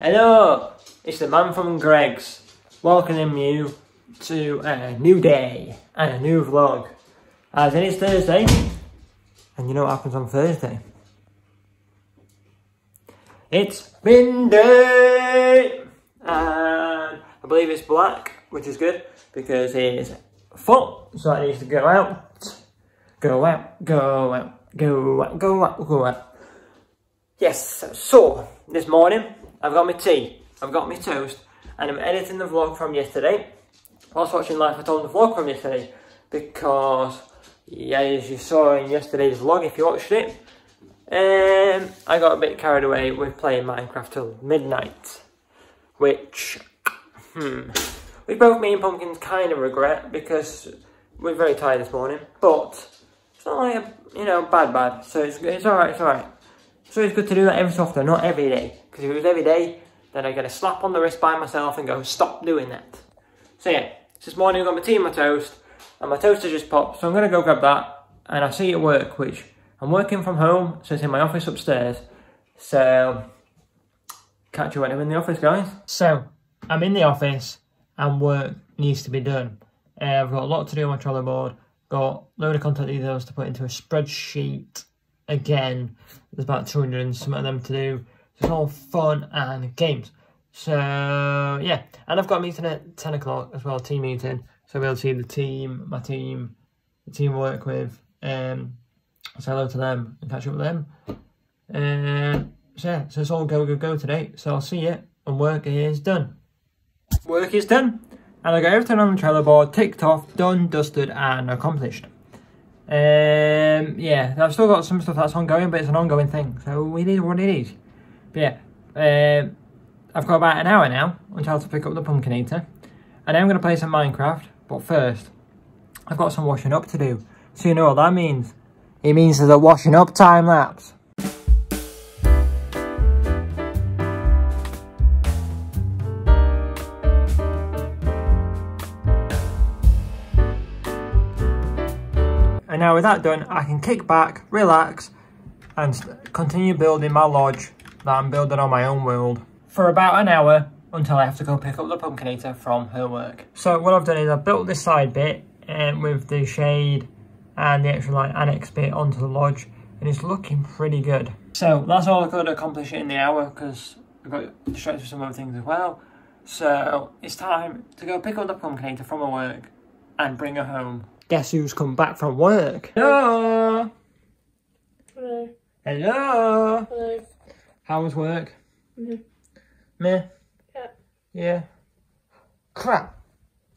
Hello, it's the man from Gregg's, welcoming you to a new day and a new vlog. As in, it's Thursday, and you know what happens on Thursday? It's bin day! And I believe it's black, which is good, because it is full, so it needs to go out. Go out, go out, go out, go out, go out. Yes, so, this morning, I've got my tea, I've got my toast, and I'm editing the vlog from yesterday. I was watching Life I Told, the vlog from yesterday, because, yeah, as you saw in yesterday's vlog, if you watched it, I got a bit carried away with playing Minecraft till midnight, which both me and Pumpkins kind of regret, because we're very tired this morning, but it's not like a, you know, bad, so it's alright, it's alright. So it's good to do that every so often, not every day. Because if it was every day, then I'd get a slap on the wrist by myself and go, stop doing that. So yeah, this morning I've got my tea and my toast, and my toaster just popped, so I'm going to go grab that, and I'll see you at work, which I'm working from home, so it's in my office upstairs. So, catch you when I'm in the office, guys. So, I'm in the office, and work needs to be done. I've got a lot to do on my Trello board, got a load of contact details to put into a spreadsheet. Again, there's about 200 and some of them to do. It's all fun and games. So, yeah. And I've got a meeting at 10 o'clock as well, team meeting. So we'll see the team, my team, the team I work with. Say hello to them and catch up with them. So, yeah. So it's all go, go, go today. So I'll see you. And work is done. Work is done. And I got everything on the Trello board, ticked off, done, dusted and accomplished. Yeah, I've still got some stuff that's ongoing, but it's an ongoing thing, so it is what it is. But yeah, I've got about an hour now until I have to pick up the Pumpkin Eater, and I'm going to play some Minecraft, but first, I've got some washing up to do, so you know what that means. It means there's a washing up time lapse. And now with that done, I can kick back, relax, and continue building my lodge that I'm building on my own world for about an hour until I have to go pick up the Pumpkin Eater from her work. So what I've done is I've built this side bit with the shade and the extra light annex bit onto the lodge, and it's looking pretty good. So that's all I could accomplish in the hour because I've got distracted with some other things as well. So it's time to go pick up the Pumpkin Eater from her work and bring her home. Guess who's come back from work? Hello! Hello. Hello! Hello. How was work? Mm-hmm. Meh? Yeah. Yeah. Crap!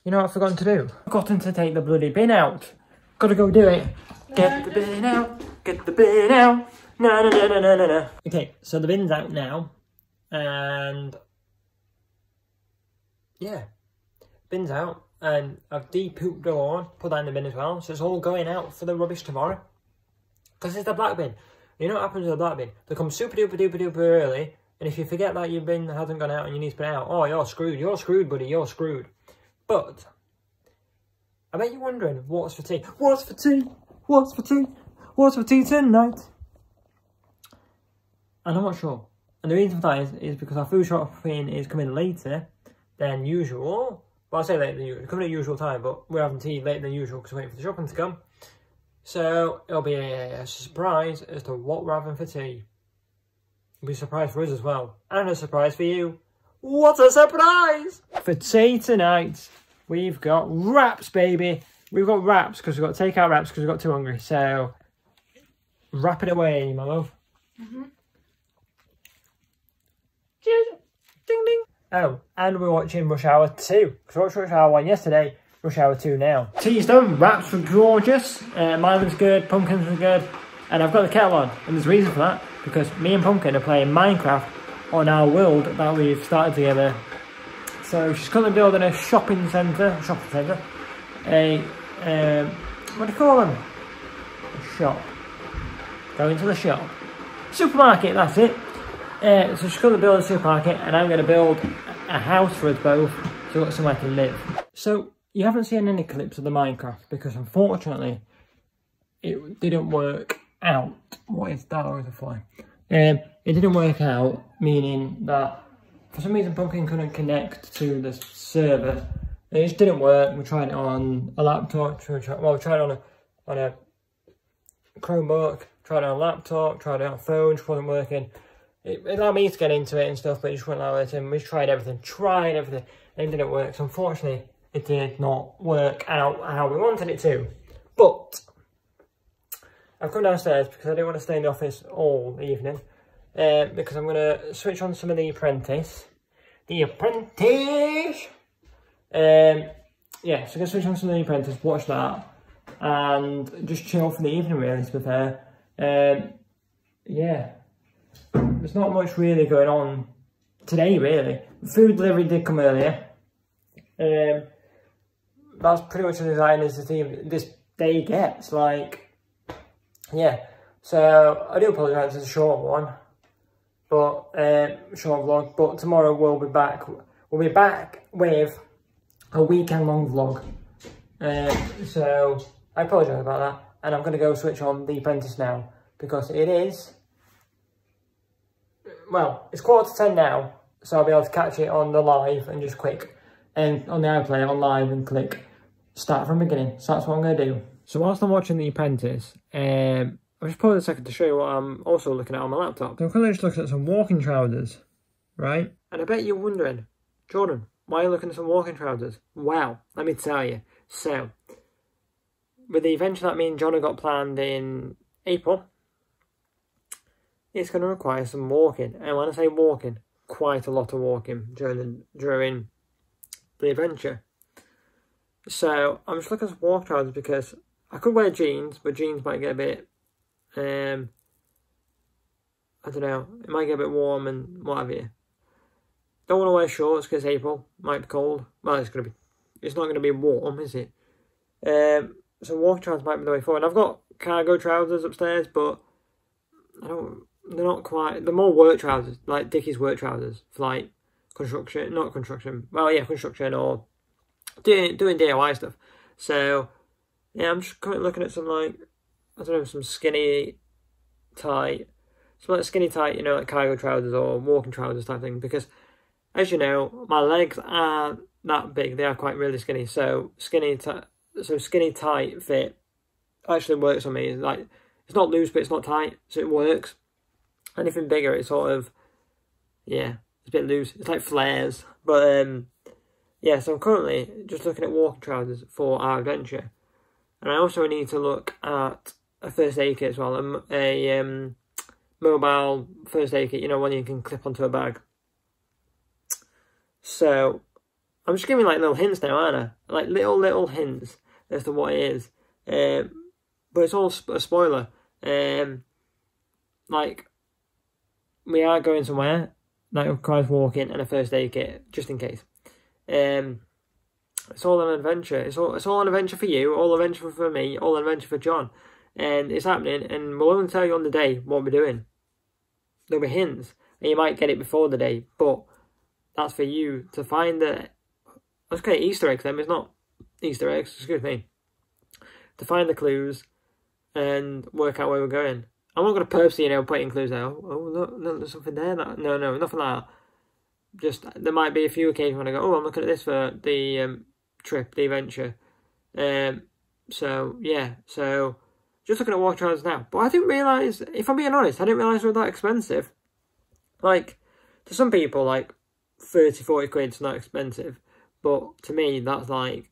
You know what I've forgotten to do? I've forgotten to take the bloody bin out. Gotta go do it. Get the bin out! Get the bin out! No, no, no, no, no, no, no. Okay, so the bin's out now. And... yeah. Bin's out. And I've de-pooped the lawn, put that in the bin as well, so it's all going out for the rubbish tomorrow. Because it's the black bin. You know what happens with the black bin? They come super duper duper duper early, and if you forget that your bin hasn't gone out and you need to put it out, oh, you're screwed, buddy, you're screwed. But, I bet you're wondering, what's for tea? What's for tea? What's for tea? What's for tea tonight? And I'm not sure. And the reason for that is because our food shopping is coming later than usual. Well, I say later than usual, coming at usual time, but we're having tea later than usual because we're waiting for the shopping to come. So, it'll be a surprise as to what we're having for tea. It'll be a surprise for us as well. And a surprise for you. What a surprise! For tea tonight, we've got wraps, baby. We've got wraps because we've got takeout wraps because we got too hungry. So, wrap it away, my love. Mm-hmm. Cheers! Ding ding! Oh, and we're watching Rush Hour 2. Because we watched Rush Hour 1 yesterday, Rush Hour 2 now. Tea's done, wraps were gorgeous, mine was good, Pumpkins were good, and I've got the kettle on, and there's a reason for that, because me and Pumpkin are playing Minecraft on our world that we've started together. So she's currently building a shopping centre, what do you call them? A shop. Going to the shop. Supermarket, that's it. So she's going to build a supermarket and I'm going to build a house for us both so we've got somewhere to live. So you haven't seen any clips of the Minecraft because unfortunately it didn't work out. What is that? Or is it flying? It didn't work out, meaning that For some reason Pumpkin couldn't connect to the server. It just didn't work. We tried it on a laptop, well, we tried it on a Chromebook, tried it on a laptop, tried it on a phone, just wasn't working. It allowed me to get into it and stuff, but it just wouldn't allow it in. We tried everything, and it didn't work. So unfortunately, it did not work out how we wanted it to. But I've come downstairs because I didn't want to stay in the office all evening, because I'm going to switch on some of The Apprentice. The Apprentice! Yeah, so I'm going to switch on some of The Apprentice, watch that, and just chill for the evening, really, to be fair. Yeah. There's not much really going on today, really. Food delivery did come earlier. That's pretty much as exciting as this day gets, like, yeah. So, I do apologise, it's a short one, but, short vlog, but tomorrow we'll be back. We'll be back with a weekend long vlog. So, I apologise about that, and I'm going to go switch on The Apprentice now, because it is... Well, it's 10:15 now, so I'll be able to catch it on the live and just click, and on the iPlayer on live and click start from the beginning. So that's what I'm going to do. So whilst I'm watching The Apprentice, I'll just pause a second to show you what I'm also looking at on my laptop. So I'm currently just looking at some walking trousers, right? And I bet you're wondering, Jordan, why are you looking at some walking trousers? Wow, let me tell you. So, with the adventure that me and John have got planned in April, it's going to require some walking, and when I say walking, quite a lot of walking during the adventure. So I'm just looking at walk trousers because I could wear jeans, but jeans might get a bit, I don't know, it might get a bit warm and what have you. Don't want to wear shorts because April might be cold. Well, it's not going to be warm, is it? So walk trousers might be the way forward. I've got cargo trousers upstairs, but they're not quite, they're more work trousers, like Dickies work trousers for like construction, construction or doing DIY stuff. So yeah, I'm just currently looking at some, like, I don't know, some skinny tight, some like skinny tight, you know, like cargo trousers or walking trousers type thing, because as you know, my legs are that big, they are quite really skinny, so skinny tight fit actually works on me. Like, it's not loose, but it's not tight, so it works. Anything bigger, it's sort of, yeah, it's a bit loose. It's like flares. But, yeah, so I'm currently just looking at walking trousers for our adventure. And I also need to look at a first aid kit as well, a mobile first aid kit, you know, one you can clip onto a bag. So, I'm just giving, like, little hints now, aren't I? Like, little hints as to what it is. But it's all a spoiler. Like, we are going somewhere that requires walking and a first aid kit, just in case. It's all an adventure. It's all an adventure for you, all an adventure for me, all an adventure for John. And it's happening, and we'll only tell you on the day what we're doing. There'll be hints, and you might get it before the day, but that's for you to find the... Let's get Easter eggs then, it's not Easter eggs, excuse me. To find the clues and work out where we're going. I'm not going to purposely, you know, put in clues there. Oh, look, there's something there. No, nothing like that. Just, there might be a few occasions when I go, oh, I'm looking at this for the trip, the adventure. So, yeah. So, just looking at walk trousers now. But I didn't realise, if I'm being honest, I didn't realise they were that expensive. Like, to some people, like, 30, 40 quid's not expensive. But to me, that's like,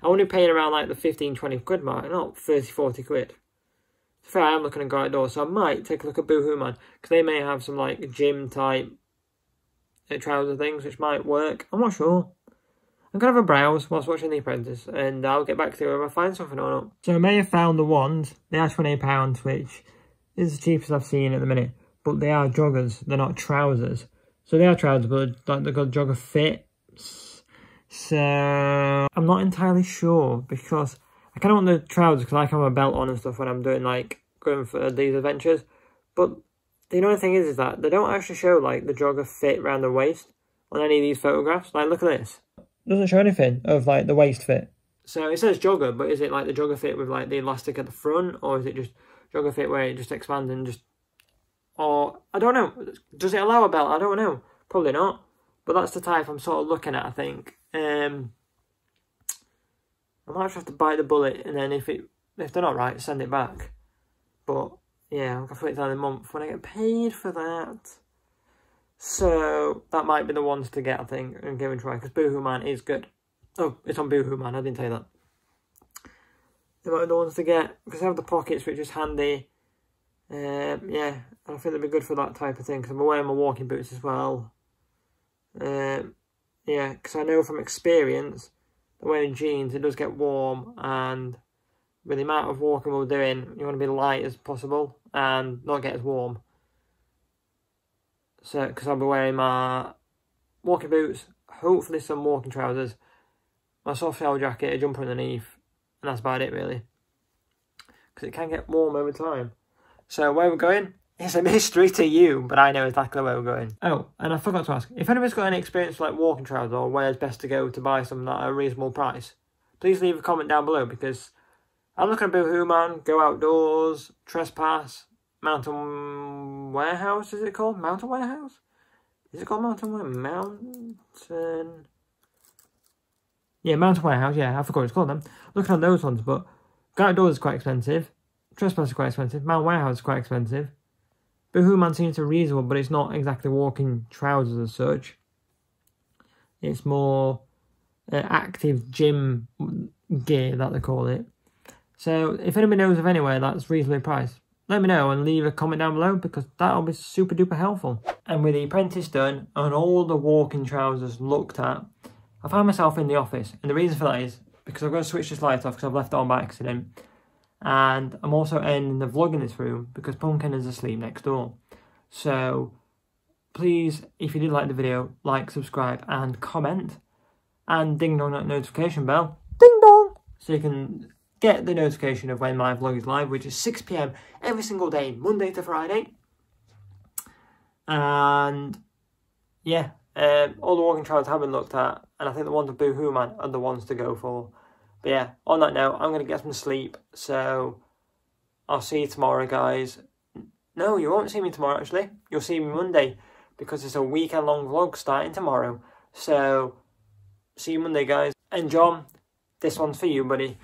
I only paying around like the 15, 20 quid mark, not 30, 40 quid. So fair, I am looking at Go Outdoors, so I might take a look at Boohoo Man, because they may have some like gym type trouser things which might work. I'm not sure. I'm going to have a browse whilst watching The Apprentice, and I'll get back to you if I find something or not. So I may have found the ones, they are £28, which is the cheapest I've seen at the minute, but they are joggers, they're not trousers. So they are trousers, but like, they've got jogger fit. So, I'm not entirely sure, because I kind of want the trousers because I can have a belt on and stuff when I'm doing, like, going for these adventures. But the annoying thing is that they don't actually show, like, the jogger fit round the waist on any of these photographs. Like, look at this. It doesn't show anything of, like, the waist fit. So, it says jogger, but is it, like, the jogger fit with, like, the elastic at the front? Or is it just jogger fit where it just expands and just... Or, I don't know. Does it allow a belt? I don't know. Probably not. But that's the type I'm sort of looking at, I think. I might just have to bite the bullet, and then if they're not right, send it back. But yeah, I'm going to put it down in a month when I get paid for that. So that might be the ones to get, I think, and give it a try, because Boohoo Man is good. Oh, it's on Boohoo Man, I didn't tell you that. They might be the ones to get, because they have the pockets, which is handy. Yeah, I think they'd be good for that type of thing, because I'm wearing my walking boots as well. Yeah, because I know from experience, wearing jeans, it does get warm, and with the amount of walking we're doing, you want to be light as possible and not get as warm. So, because I'll be wearing my walking boots, hopefully some walking trousers, my soft shell jacket, a jumper underneath, and that's about it really, because it can get warm over time. So where we're going is a mystery to you, but I know exactly where we're going. Oh, and I forgot to ask, if anybody's got any experience like walking trousers or where's best to go to buy some at a reasonable price, please leave a comment down below, because I'm looking at Boohoo Man, Go Outdoors, Trespass, Mountain Warehouse, is it called? Mountain Warehouse? Is it called Mountain Warehouse? Mountain... Yeah, Mountain Warehouse, yeah, I forgot what it's called then. Looking at those ones, but Go Outdoors is quite expensive. Trespass is quite expensive. Mountain Warehouse is quite expensive. Boohoo Man seems to be reasonable, but it's not exactly walking trousers as such. It's more active gym gear, that they call it. So if anybody knows of anywhere that's reasonably priced, let me know and leave a comment down below, because that'll be super duper helpful. And with The Apprentice done and all the walking trousers looked at, I found myself in the office. And the reason for that is because I've got to switch this light off, because I've left it on by accident. And I'm also ending the vlog in this room because Pumpkin is asleep next door. So please, if you did like the video, like, subscribe and comment. And ding dong that notification bell. Ding dong! So you can get the notification of when my vlog is live, which is 6 PM every single day, Monday to Friday. And yeah, all the walking trials have been looked at. And I think the ones of Boohoo Man are the ones to go for. But yeah, on that note, I'm going to get some sleep, so I'll see you tomorrow, guys. No, you won't see me tomorrow, actually. You'll see me Monday, because it's a weekend-long vlog starting tomorrow. So, see you Monday, guys. And John, this one's for you, buddy.